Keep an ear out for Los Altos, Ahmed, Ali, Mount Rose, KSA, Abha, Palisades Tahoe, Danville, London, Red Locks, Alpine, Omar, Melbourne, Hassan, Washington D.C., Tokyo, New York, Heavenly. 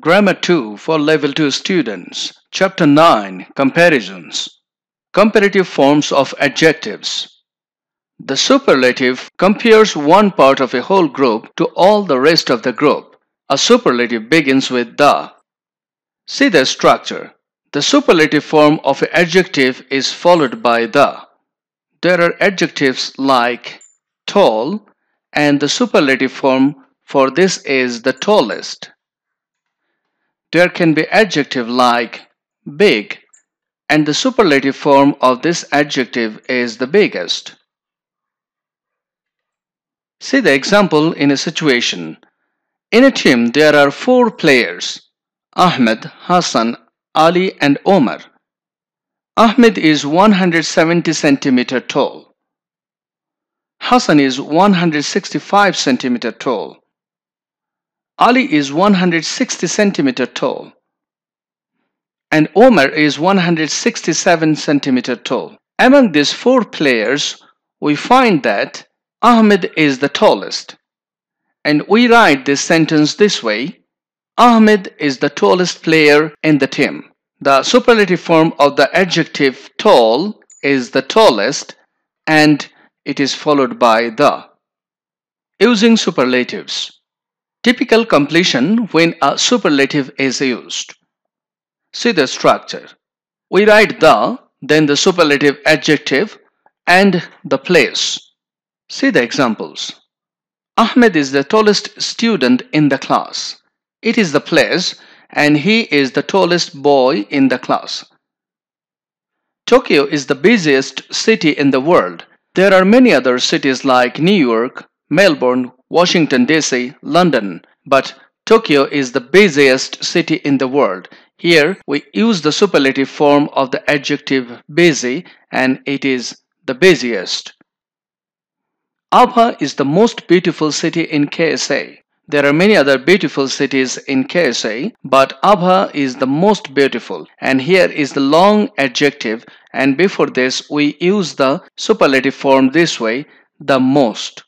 Grammar 2 for Level 2 students. Chapter 9. Comparisons. Comparative forms of adjectives. The superlative compares one part of a whole group to all the rest of the group. A superlative begins with the. See the structure. The superlative form of an adjective is followed by the. There are adjectives like tall, and the superlative form for this is the tallest. There can be adjectives like big, and the superlative form of this adjective is the biggest. See the example in a situation. In a team, there are 4 players: Ahmed, Hassan, Ali, and Omar. Ahmed is 170 centimeter tall. Hassan is 165 centimeter tall. Ali is 160 centimeter tall. And Omar is 167 centimeter tall. Among these 4 players, we find that Ahmed is the tallest. And we write this sentence this way: Ahmed is the tallest player in the team. The superlative form of the adjective tall is the tallest, and it is followed by the. Using superlatives. Typical completion when a superlative is used. See the structure. We write the, then the superlative adjective, and the place. See the examples. Ahmed is the tallest student in the class. It is the place, and he is the tallest boy in the class. Tokyo is the busiest city in the world. There are many other cities like New York, Melbourne, Washington D.C., London, but Tokyo is the busiest city in the world. Here we use the superlative form of the adjective busy, and it is the busiest. Abha is the most beautiful city in KSA. There are many other beautiful cities in KSA, but Abha is the most beautiful. And here is the long adjective, and before this we use the superlative form this way: the most.